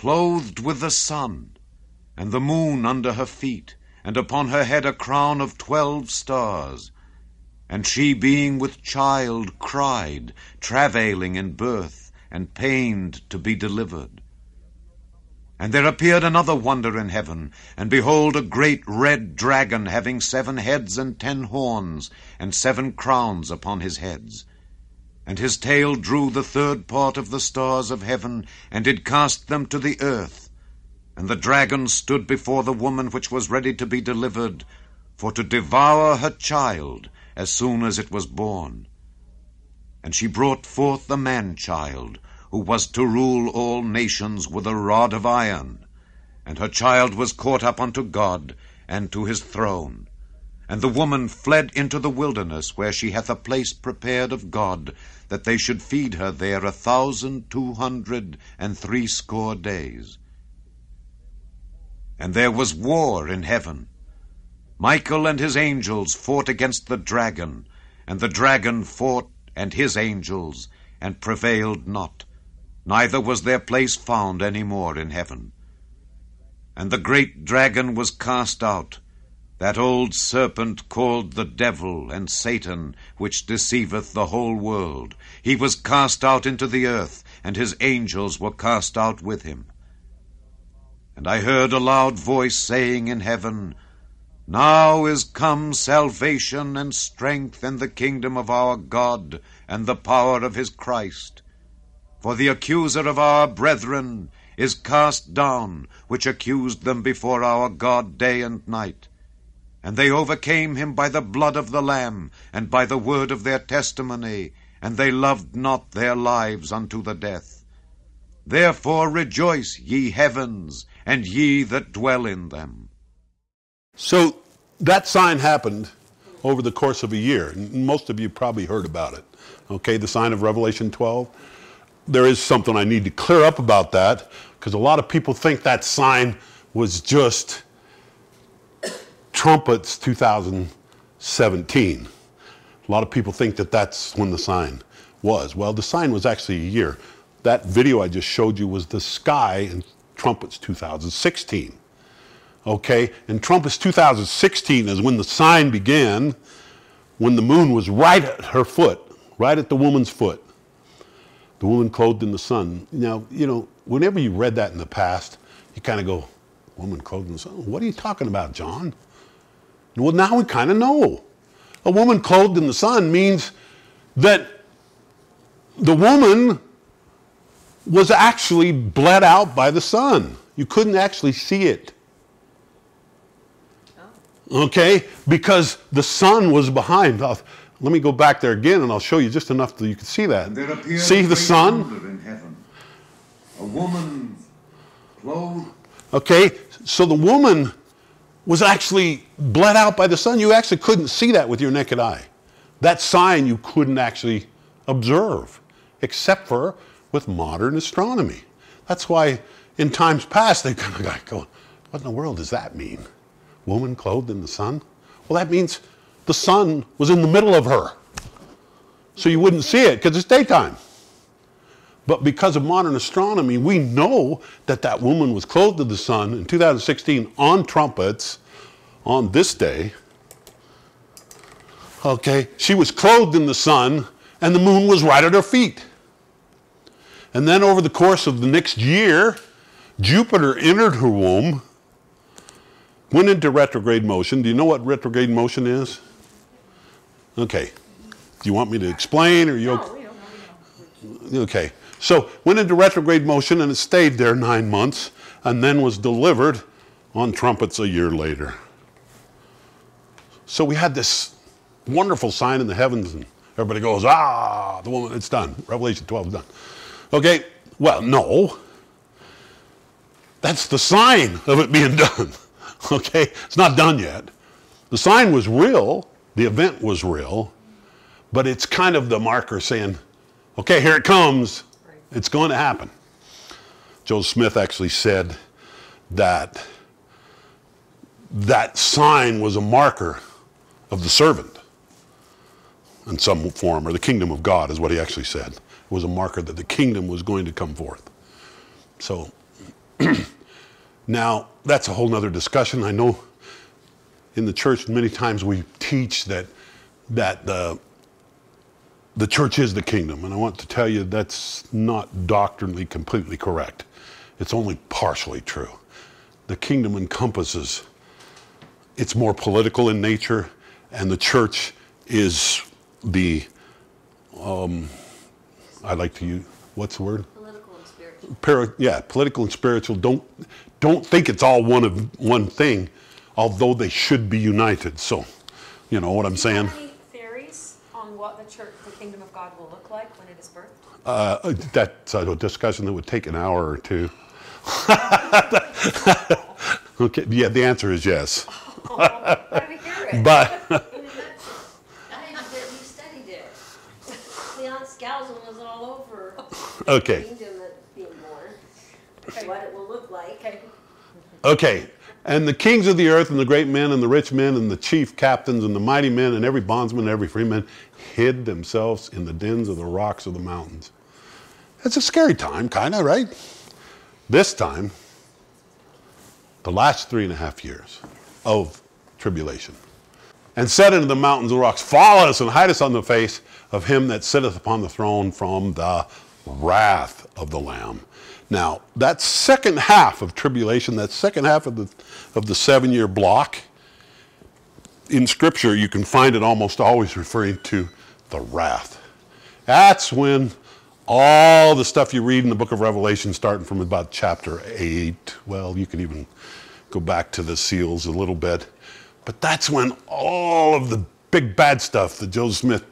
clothed with the sun, and the moon under her feet, and upon her head a crown of twelve stars. And she, being with child, cried, travailing in birth, and pained to be delivered. And there appeared another wonder in heaven, and behold, a great red dragon, having seven heads and ten horns, and seven crowns upon his heads. And his tail drew the third part of the stars of heaven, and did cast them to the earth. And the dragon stood before the woman which was ready to be delivered, for to devour her child as soon as it was born. And she brought forth the man-child, who was to rule all nations with a rod of iron. And her child was caught up unto God and to his throne. And the woman fled into the wilderness, where she hath a place prepared of God, that they should feed her there a thousand two hundred and threescore days. And there was war in heaven. Michael and his angels fought against the dragon, and the dragon fought and his angels, and prevailed not, neither was their place found any more in heaven. And the great dragon was cast out, that old serpent called the devil and Satan, which deceiveth the whole world. He was cast out into the earth, and his angels were cast out with him. And I heard a loud voice saying in heaven, Now is come salvation and strength and the kingdom of our God and the power of his Christ. For the accuser of our brethren is cast down, which accused them before our God day and night. And they overcame him by the blood of the Lamb, and by the word of their testimony, and they loved not their lives unto the death. Therefore rejoice, ye heavens, and ye that dwell in them. So that sign happened over the course of a year, and most of you probably heard about it. Okay, the sign of Revelation twelve. There is something I need to clear up about that, because a lot of people think that sign was just Trumpets two thousand seventeen. A lot of people think that that's when the sign was. Well, the sign was actually a year. That video I just showed you was the sky in Trumpets two thousand sixteen. Okay, in Trumpets two thousand sixteen is when the sign began, when the moon was right at her foot, right at the woman's foot, the woman clothed in the sun. Now, you know, whenever you read that in the past, you kind of go, woman clothed in the sun? What are you talking about, John? Well, now we kind of know. A woman clothed in the sun means that the woman was actually bled out by the sun. You couldn't actually see it. Oh. Okay? Because the sun was behind. I'll, let me go back there again and I'll show you just enough that you can see that. See the sun? In heaven, a woman clothed. Okay? So the woman was actually bled out by the sun. You actually couldn't see that with your naked eye. That sign you couldn't actually observe, except for with modern astronomy. That's why in times past they kind of got going, what in the world does that mean? Woman clothed in the sun? Well, that means the sun was in the middle of her. So you wouldn't see it because it's daytime. But because of modern astronomy, we know that that woman was clothed in the sun in two thousand sixteen on trumpets on this day. Okay, she was clothed in the sun and the moon was right at her feet. And then over the course of the next year, Jupiter entered her womb, went into retrograde motion. Do you know what retrograde motion is? Okay. Do you want me to explain? Or you no, we don't know. Okay. So went into retrograde motion and it stayed there nine months and then was delivered on trumpets a year later. So we had this wonderful sign in the heavens and everybody goes, ah, the woman, it's done. Revelation twelve is done. Okay, well, no. That's the sign of it being done. Okay, it's not done yet. The sign was real, the event was real, but it's kind of the marker saying, okay, here it comes. It's going to happen. Joseph Smith actually said that that sign was a marker of the servant in some form, or the kingdom of God is what he actually said. Was a marker that the kingdom was going to come forth. So, now, that's a whole nother discussion. I know in the church many times we teach that, that the, the church is the kingdom, and I want to tell you that's not doctrinally completely correct. It's only partially true. The kingdom encompasses, it's more political in nature, and the church is the... Um, I like to use, what's the word? Political and spiritual. Para, yeah, political and spiritual. Don't, don't think it's all one of one thing, although they should be united. So, you know what I'm saying? Do you have any theories on what the church, the kingdom of God will look like when it is birthed? Uh, that's a discussion that would take an hour or two. Okay, yeah, the answer is yes. Oh, I didn't hear it. But... Okay. What it will look like. Okay. And the kings of the earth and the great men and the rich men and the chief captains and the mighty men and every bondsman and every freeman hid themselves in the dens of the rocks of the mountains. It's a scary time, kind of, right? This time, the last three and a half years of tribulation. And said into the mountains of the rocks, "Follow us and hide us on the face of him that sitteth upon the throne from the wrath of the Lamb." Now, that second half of tribulation, that second half of the, of the seven-year block, in Scripture you can find it almost always referring to the wrath. That's when all the stuff you read in the book of Revelation, starting from about chapter eight, well, you can even go back to the seals a little bit, but that's when all of the big bad stuff that Joseph Smith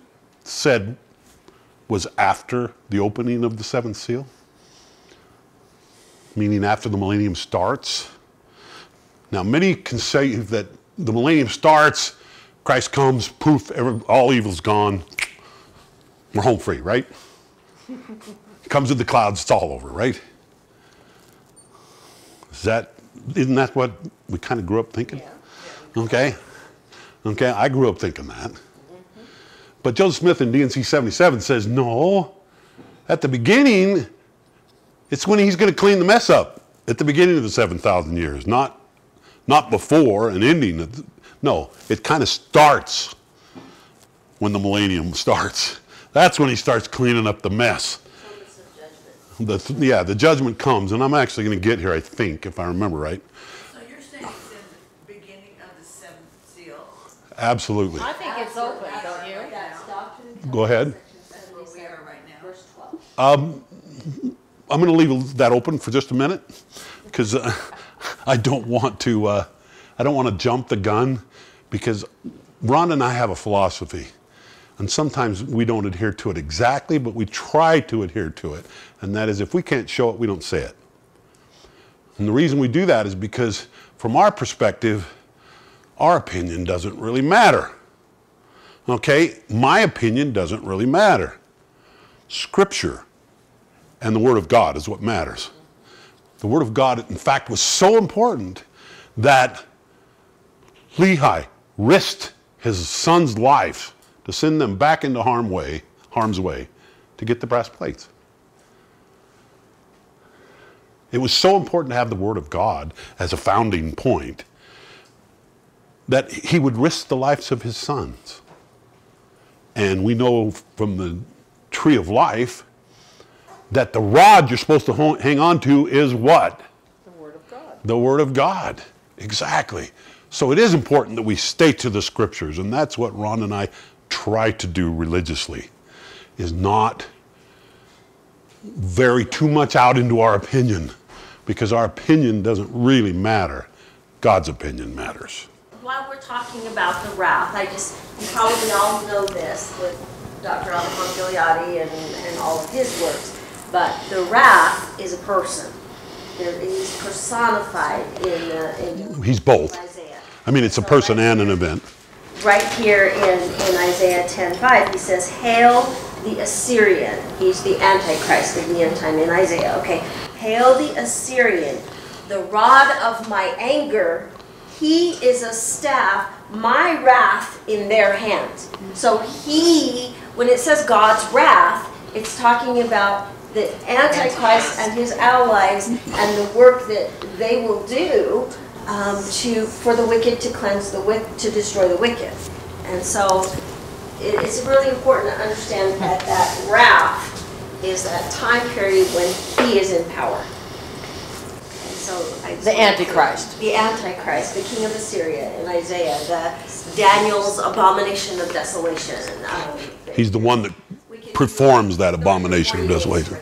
said was after the opening of the seventh seal, meaning after the millennium starts. Now, many can say that the millennium starts, Christ comes, poof, every, all evil's gone, we're home free, right? Comes in the clouds, it's all over, right? Is that, isn't that what we kind of grew up thinking? Yeah. Yeah. Okay, okay, I grew up thinking that. But Joseph Smith in D and C seventy-seven says, no, at the beginning, it's when he's going to clean the mess up. At the beginning of the seven thousand years, not, not before an ending. No, it kind of starts when the millennium starts. That's when he starts cleaning up the mess. The th yeah, the judgment comes, and I'm actually going to get here, I think, if I remember right. So you're saying it's in the beginning of the seventh seal? Absolutely. I think it's open, don't you? Go ahead. That's where we are right now. Verse twelve. Um, I'm going to leave that open for just a minute, because uh, I don't want to. Uh, I don't want to jump the gun, because Ron and I have a philosophy, and sometimes we don't adhere to it exactly, but we try to adhere to it. And that is, if we can't show it, we don't say it. And the reason we do that is because, from our perspective, our opinion doesn't really matter. Okay? My opinion doesn't really matter. Scripture and the Word of God is what matters. The Word of God, in fact, was so important that Lehi risked his son's life to send them back into harm way, harm's way to get the brass plates. It was so important to have the Word of God as a founding point that he would risk the lives of his sons. And we know from the tree of life that the rod you're supposed to hang on to is what? The Word of God. The Word of God. Exactly. So it is important that we stay to the Scriptures, and that's what Ron and I try to do religiously, is not vary too much out into our opinion, because our opinion doesn't really matter. God's opinion matters. While we're talking about the wrath, I just, you probably all know this with Doctor Alphonse Gigliotti and, and all of his works, but the wrath is a person. He's personified in, uh, in He's both. Isaiah. I mean, it's a so person right and an event. Right here in, in Isaiah ten five, he says, "Hail the Assyrian." He's the Antichrist of the end time in Isaiah. Okay. "Hail the Assyrian, the rod of my anger. He is a staff, my wrath in their hands." So he, when it says God's wrath, it's talking about the Antichrist and his allies and the work that they will do um, to for the wicked to cleanse the wicked, to destroy the wicked. And so it, it's really important to understand that that wrath is that time period when he is in power. And so I the Antichrist. The Antichrist, the king of Assyria in Isaiah, the Daniel's abomination of desolation. Um, He's the one that performs that abomination of desolation.